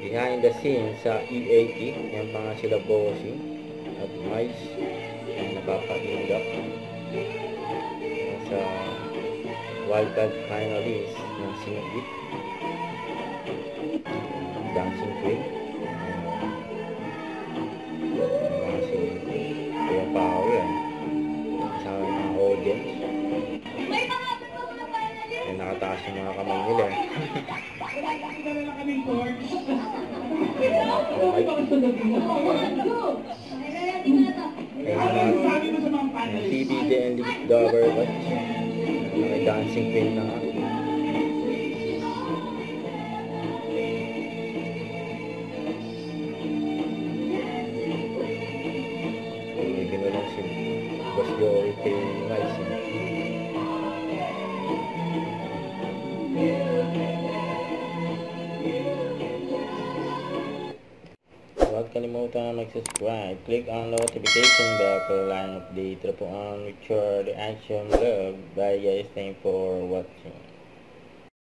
Behind the scenes sa E.A.T, yung mga sila bossing at mice yung napapahinggap sa wildcard finalist ng sinigit dancing queen mga sila pao yan sa mga audience yung nakataas yung mga kamay nila. CBD and the but may dancing queen na. Hindi lang si Boss Joey kay Huwag kalimutan na mag-subscribe. Click on notification bell for line update. Tap on record action log. Bye guys, thanks for watching.